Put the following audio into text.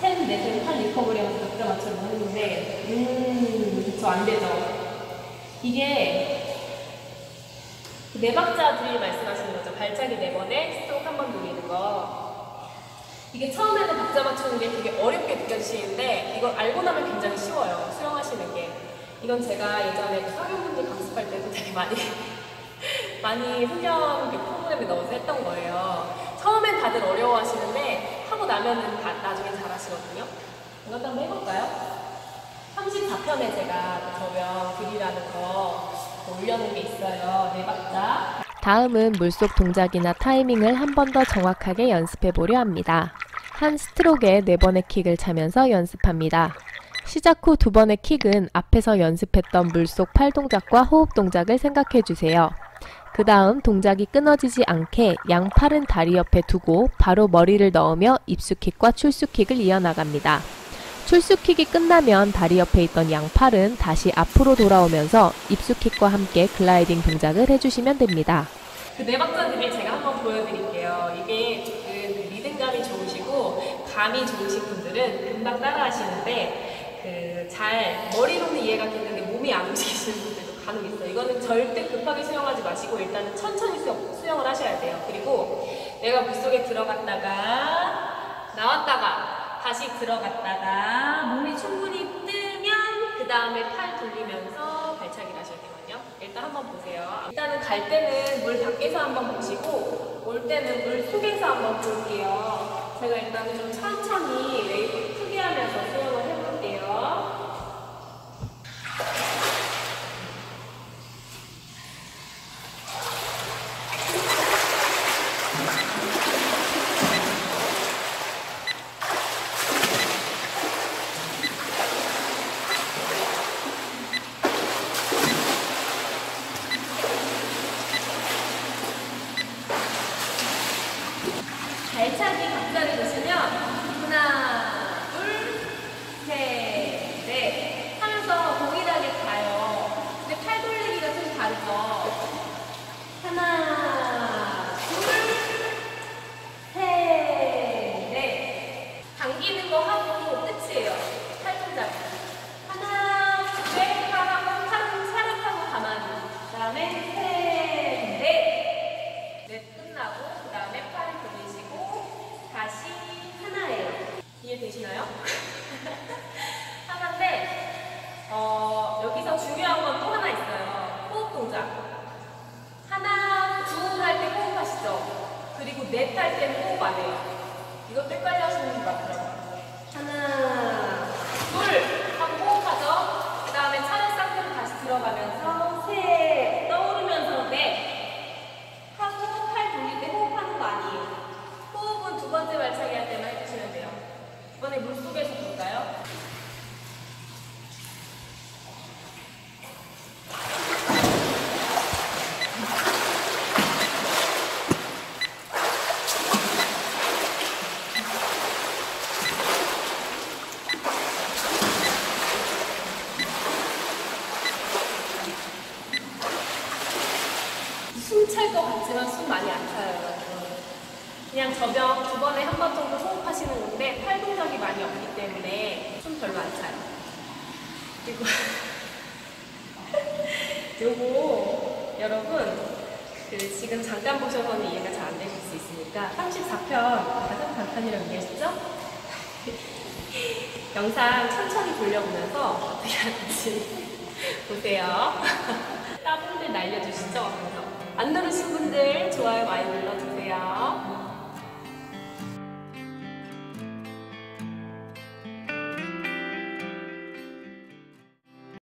샘, 넷, 팔 리퍼버리하면서 각자 맞추려고 했는데 그쵸, 안 되죠. 이게 네 박자들이 말씀하시는 거죠. 발차기 네 번에 스트로크 한 번 돌리는 거. 이게 처음에는 박자 맞추는 게 되게 어렵게 느껴지시는데 이걸 알고 나면 굉장히 쉬워요. 수영하시는 게. 이건 제가 예전에 수영분들 강습할 때도 되게 많이 훈련 프로그램에 넣어서 했던 거예요. 처음엔 다들 어려워하시는데 하고 나면은 다 나중에 잘하시거든요. 이것도 한번 해볼까요? 34편에 제가 저변 그리라는 거 올려놓은 게 있어요. 네 박자. 다음은 물속 동작이나 타이밍을 한 번 더 정확하게 연습해 보려 합니다. 한 스트로크에 4번의 킥을 차면서 연습합니다. 시작 후 2번의 킥은 앞에서 연습했던 물속 팔 동작과 호흡 동작을 생각해 주세요. 그 다음 동작이 끊어지지 않게 양팔은 다리 옆에 두고 바로 머리를 넣으며 입수킥과 출수킥을 이어나갑니다. 출수킥이 끝나면 다리 옆에 있던 양팔은 다시 앞으로 돌아오면서 입수킥과 함께 글라이딩 동작을 해주시면 됩니다. 그 네 박자들을 제가 한번 보여드릴게요. 이게 조금 리듬감이 좋으시고 감이 좋으신 분들은 금방 따라하시는데 잘 머리로는 이해가 되는데 몸이 안 움직이시는 분들 간혹 있어요. 이거는 절대 급하게 수영하지 마시고 일단은 천천히 수영을 하셔야 돼요. 그리고 내가 물속에 들어갔다가 나왔다가 다시 들어갔다가 몸이 충분히 뜨면 그 다음에 팔 돌리면서 발차기를 하셔야 되거든요. 일단 한번 보세요. 일단은 갈 때는 물 밖에서 한번 보시고 올 때는 물 속에서 한번 볼게요. 제가 일단은 좀 천천히 웨이브 크게 하면서 수영을 해볼게요. 발차기 박자를 보시면 하나, 둘, 셋, 넷 하면서 동일하게 가요. 근데 팔 돌리기가 좀 다르죠. 하나, 둘, 셋, 넷 당기는 거 하고 끝이에요. 팔 동작. 하나, 넷 하고 팔 차렷하고 가만히 그 다음에 되시나요? 하나인데 여기서 중요한 건 또 하나 있어요. 호흡 동작. 하나, 둘 할 때 호흡하시죠? 그리고 넷 할 때는 호흡 안 해요. 이것도 헷갈려 하시는 것 같더라고요. 하나, 둘 하고 호흡하죠? 그 다음에 차렷 상태로 다시 들어가면서 셋 떠오르면서 넷 하고 팔 돌릴 때 호흡하는 거 아니에요. 호흡은 두 번째 발차기 할 때만 해주시면 돼요. 이번에 물속에서 볼까요? 숨 찰 것 같지만 숨 많이 안 차요. 그냥 저병 2번에 한 번 정도 호흡하시는 건데 팔 동작이 많이 없기 때문에 숨 별로 안 차요. 그리고 요거 여러분 지금 잠깐 보셔서는 이해가 잘 안 되실 수 있으니까 34편 가장 간단이라고 이해하시죠? 영상 천천히 돌려보면서 어떻게 하는지 보세요. 따분들 날려주시죠? 안 누르신 분들 좋아요 많이 눌러주세요.